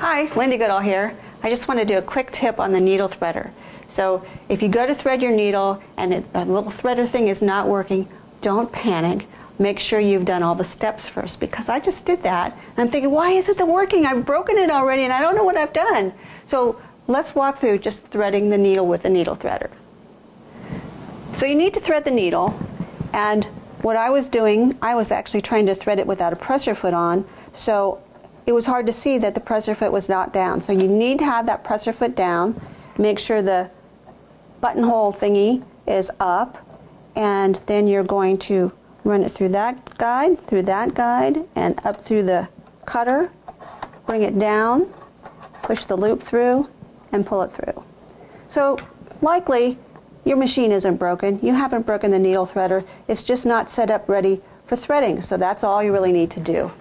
Hi, Lindee Goodall here. I just want to do a quick tip on the needle threader. So if you go to thread your needle and a little threader thing is not working, don't panic. Make sure you've done all the steps first, because I just did that and I'm thinking, why isn't it working? I've broken it already and I don't know what I've done. So let's walk through just threading the needle with the needle threader. So you need to thread the needle, and what I was doing, I was actually trying to thread it without a presser foot on, so it was hard to see that the presser foot was not down. So you need to have that presser foot down, make sure the buttonhole thingy is up, and then you're going to run it through that guide, and up through the cutter, bring it down, push the loop through, and pull it through. So likely your machine isn't broken, you haven't broken the needle threader, it's just not set up ready for threading, so that's all you really need to do.